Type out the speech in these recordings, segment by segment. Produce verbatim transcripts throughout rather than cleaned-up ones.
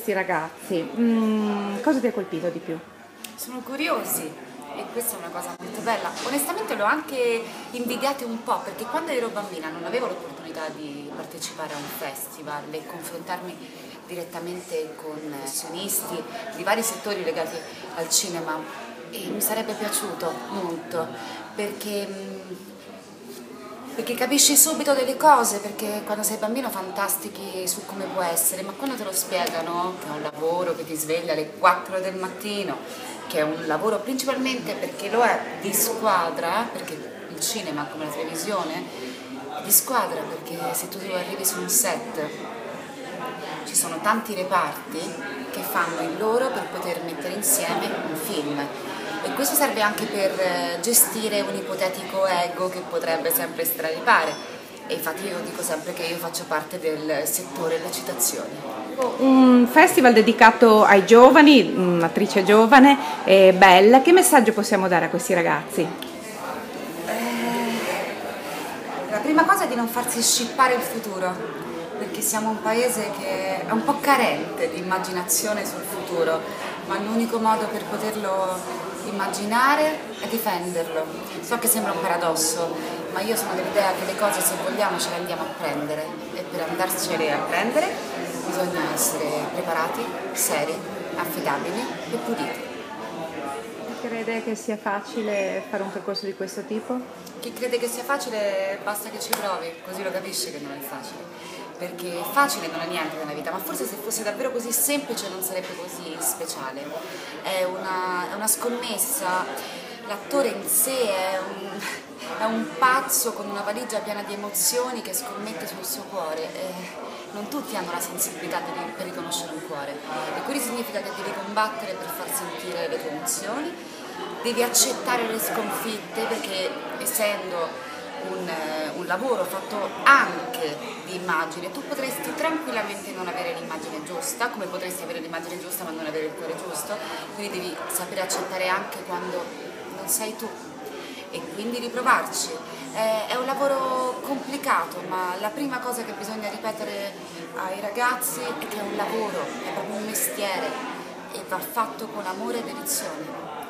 questi ragazzi, mm, cosa ti ha colpito di più? Sono curiosi. E questa è una cosa molto bella. Onestamente l'ho anche invidiato un po', perché quando ero bambina non avevo l'opportunità di partecipare a un festival e confrontarmi direttamente con professionisti di vari settori legati al cinema, e mi sarebbe piaciuto molto, perché, perché capisci subito delle cose, perché quando sei bambino fantastichi su come può essere, ma quando te lo spiegano che è un lavoro che ti sveglia alle quattro del mattino, che è un lavoro principalmente, perché lo è, di squadra, perché il cinema come la televisione è di squadra, perché se tu arrivi su un set ci sono tanti reparti che fanno il loro per poter mettere insieme un film, e questo serve anche per gestire un ipotetico ego che potrebbe sempre straripare. E infatti io dico sempre che io faccio parte del settore della citazione. Un festival dedicato ai giovani, un'attrice giovane e bella, che messaggio possiamo dare a questi ragazzi? Eh, la prima cosa è di non farsi scippare il futuro, perché siamo un paese che è un po' carente di immaginazione sul futuro, ma l'unico modo per poterlo immaginare e difenderlo. So che sembra un paradosso, ma io sono dell'idea che le cose, se vogliamo, ce le andiamo a prendere, e per andarcene a prendere bisogna essere preparati, seri, affidabili e puliti. Chi crede che sia facile fare un percorso di questo tipo? Chi crede che sia facile basta che ci provi, così lo capisci che non è facile, perché facile non è niente nella vita, ma forse se fosse davvero così semplice non sarebbe così speciale. È una, è una scommessa, l'attore in sé è un, è un pazzo con una valigia piena di emozioni che scommette sul suo cuore. E non tutti hanno la sensibilità di, per riconoscere un cuore, e quindi significa che devi combattere per far sentire le tue emozioni, devi accettare le sconfitte, perché essendo Un, un lavoro fatto anche di immagine, tu potresti tranquillamente non avere l'immagine giusta, come potresti avere l'immagine giusta ma non avere il cuore giusto, quindi devi sapere accettare anche quando non sei tu e quindi riprovarci. Eh, è un lavoro complicato, ma la prima cosa che bisogna ripetere ai ragazzi è che è un lavoro, è proprio un mestiere, e va fatto con amore e dedizione,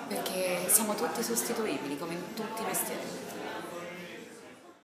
perché siamo tutti sostituibili come in tutti i mestieri.